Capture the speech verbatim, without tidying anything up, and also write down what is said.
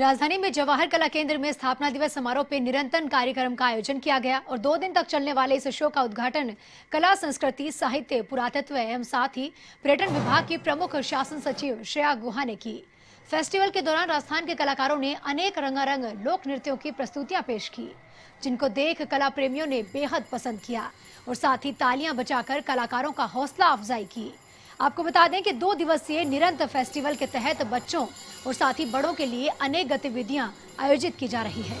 राजधानी में जवाहर कला केंद्र में स्थापना दिवस समारोह पर निरंतर कार्यक्रम का आयोजन किया गया और दो दिन तक चलने वाले इस शो का उद्घाटन कला, संस्कृति, साहित्य, पुरातत्व एवं साथ ही पर्यटन विभाग की प्रमुख शासन सचिव श्रेया गुहा ने की। फेस्टिवल के दौरान राजस्थान के कलाकारों ने अनेक रंगारंग लोक नृत्यों की प्रस्तुतियां पेश की, जिनको देख कला प्रेमियों ने बेहद पसंद किया और साथ ही तालियां बजाकर कलाकारों का हौसला अफजाई की। आपको बता दें कि दो दिवसीय निरंतर फेस्टिवल के तहत बच्चों और साथ ही बड़ों के लिए अनेक गतिविधियां आयोजित की जा रही है।